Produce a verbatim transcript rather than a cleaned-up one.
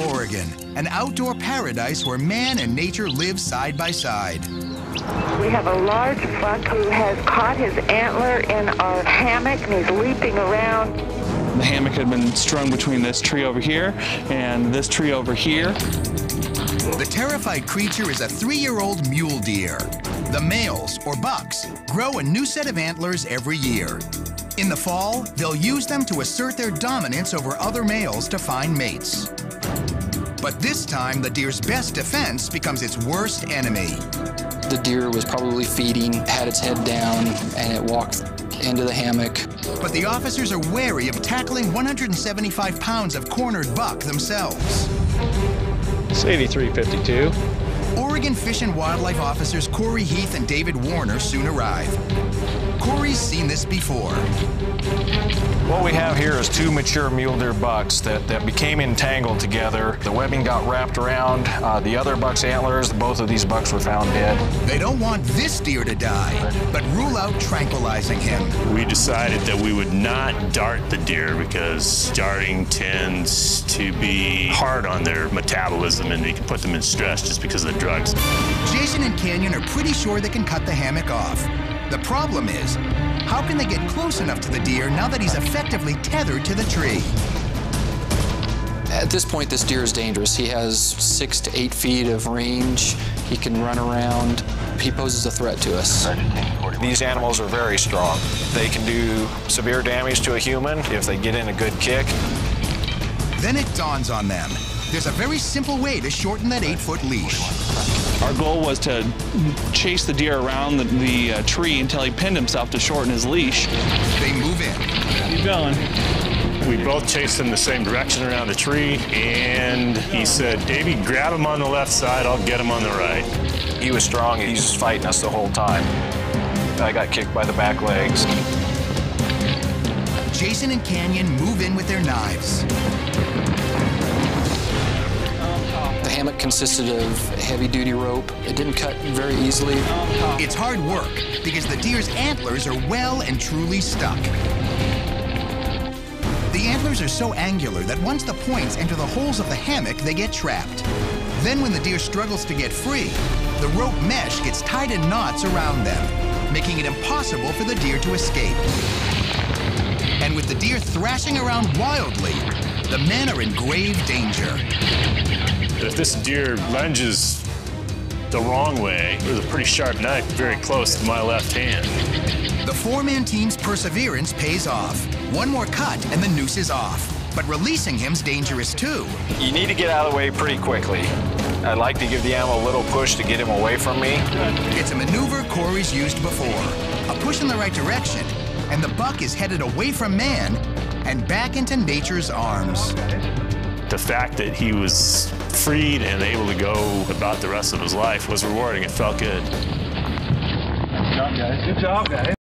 Oregon, an outdoor paradise where man and nature live side by side. We have a large buck who has caught his antler in our hammock and he's leaping around. The hammock had been strung between this tree over here and this tree over here. The terrified creature is a three-year-old mule deer. The males, or bucks, grow a new set of antlers every year. In the fall, they'll use them to assert their dominance over other males to find mates. But this time, the deer's best defense becomes its worst enemy. The deer was probably feeding, had its head down, and it walked into the hammock. But the officers are wary of tackling one hundred seventy-five pounds of cornered buck themselves. It's eighty-three fifty-two. Oregon Fish and Wildlife officers Corey Heath and David Warner soon arrive. Corey's seen this before. What we have here is two mature mule deer bucks that, that became entangled together. The webbing got wrapped around uh, the other buck's antlers. Both of these bucks were found dead. They don't want this deer to die, but rule out tranquilizing him. We decided that we would not dart the deer because darting tends to be hard on their metabolism and it can put them in stress just because of the drugs. Jason and Canyon are pretty sure they can cut the hammock off. The problem is, how can they get close enough to the deer now that he's effectively tethered to the tree? At this point, this deer is dangerous. He has six to eight feet of range. He can run around. He poses a threat to us. These animals are very strong. They can do severe damage to a human if they get in a good kick. Then it dawns on them. There's a very simple way to shorten that eight-foot leash. Our goal was to chase the deer around the, the uh, tree until he pinned himself to shorten his leash. They move in. Keep going. We both chased him the same direction around the tree, and he said, "Davey, grab him on the left side, I'll get him on the right." He was strong, he was just fighting us the whole time. I got kicked by the back legs. Jason and Canyon move in with their knives. The hammock consisted of heavy-duty rope. It didn't cut very easily. It's hard work because the deer's antlers are well and truly stuck. The antlers are so angular that once the points enter the holes of the hammock, they get trapped. Then when the deer struggles to get free, the rope mesh gets tied in knots around them, making it impossible for the deer to escape. And with the deer thrashing around wildly, the men are in grave danger. If this deer lunges the wrong way, it was a pretty sharp knife very close to my left hand. The four-man team's perseverance pays off. One more cut and the noose is off. But releasing him's dangerous too. You need to get out of the way pretty quickly. I like to give the animal a little push to get him away from me. It's a maneuver Corey's used before. A push in the right direction, and the buck is headed away from man and back into nature's arms. The fact that he was freed and able to go about the rest of his life was rewarding. It felt good. Good job, guys. Good job, guys.